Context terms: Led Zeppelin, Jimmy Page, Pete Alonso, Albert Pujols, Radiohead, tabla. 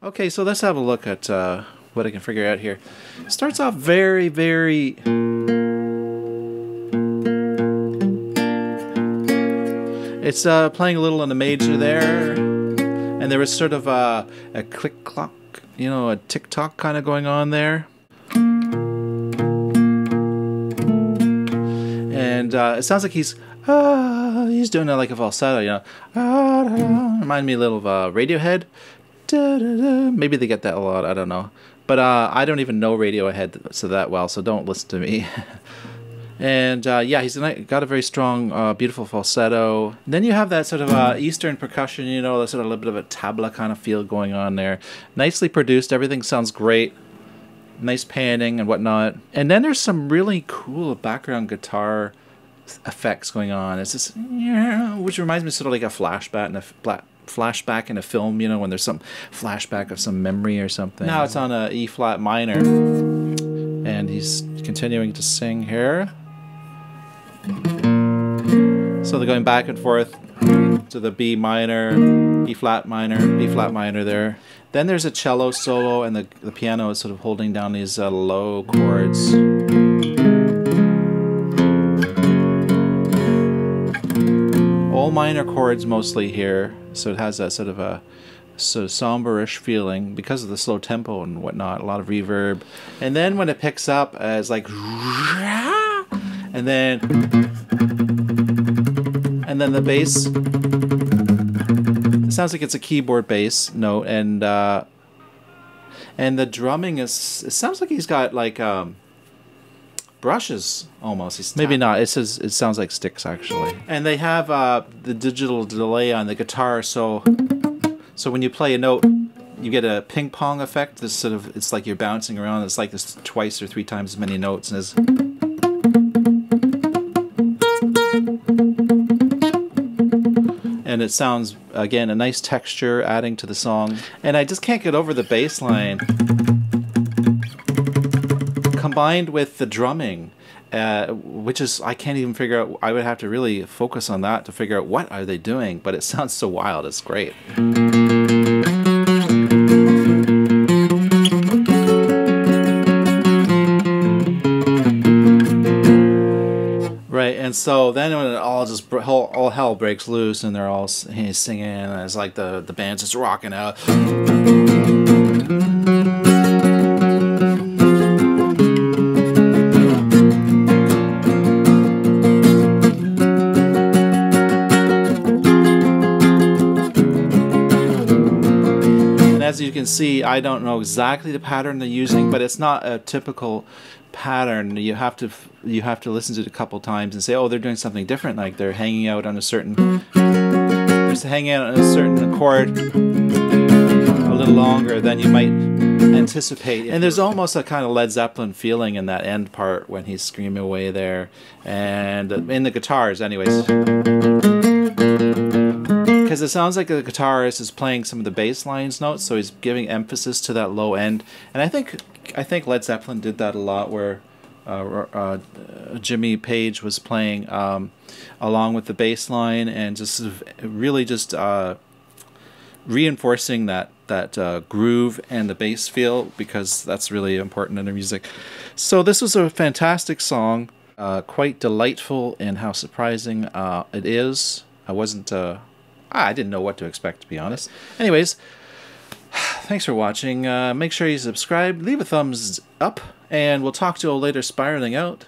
Okay, so let's have a look at what I can figure out here. It starts off very, very... It's playing a little on the major there, and there was sort of a click-clock, you know, a tick-tock kind of going on there. And it sounds like he's doing like a falsetto, you know. Remind me a little of Radiohead. Maybe they get that a lot, I don't know. But I don't even know Radiohead so that well, so don't listen to me. And yeah, he's got a very strong, beautiful falsetto. And then you have that sort of Eastern percussion, you know, that sort of a little bit of a tabla kind of feel going on there. Nicely produced, everything sounds great. Nice panning and whatnot. And then there's some really cool background guitar effects going on. It's just, which reminds me sort of like a flashback and a flashback in a film, you know, when there's some flashback of some memory or something. Now it's on a E flat minor, and he's continuing to sing here. So they're going back and forth to the B minor, E flat minor, B flat minor there. Then there's a cello solo, and the piano is sort of holding down these low chords. All minor chords mostly here, so it has that sort of a somberish feeling because of the slow tempo and whatnot, a lot of reverb. And then when it picks up, it's like, and then the bass. It sounds like it's a keyboard bass note, and the drumming is. It sounds like he's got like brushes almost. He's maybe not. It sounds like sticks actually. And they have the digital delay on the guitar, so when you play a note, you get a ping pong effect. This sort of it's like you're bouncing around. It's like this twice or three times as many notes as. And it sounds, again, a nice texture adding to the song. And I just can't get over the bass line combined with the drumming, which is, I can't even figure out, I would have to really focus on that to figure out what are they doing, but it sounds so wild, it's great. And so then when it all just all hell breaks loose and they're all singing and it's like the band's just rocking out. And as you can see, I don't know exactly the pattern they're using, but it's not a typical pattern. You have to listen to it a couple times and say, oh, they're doing something different, like they're hanging out on a certain chord a little longer than you might anticipate. And there's almost a kind of Led Zeppelin feeling in that end part when he's screaming away there, and in the guitars anyways, because it sounds like the guitarist is playing some of the bass lines notes, so he's giving emphasis to that low end. And I think Led Zeppelin did that a lot, where Jimmy Page was playing along with the bass line and just sort of really just reinforcing that groove and the bass feel, because that's really important in the music. So this was a fantastic song, quite delightful in how surprising it is. I didn't know what to expect, to be honest. Anyways. Thanks for watching. Make sure you subscribe, leave a thumbs up, and we'll talk to you all later spiraling out.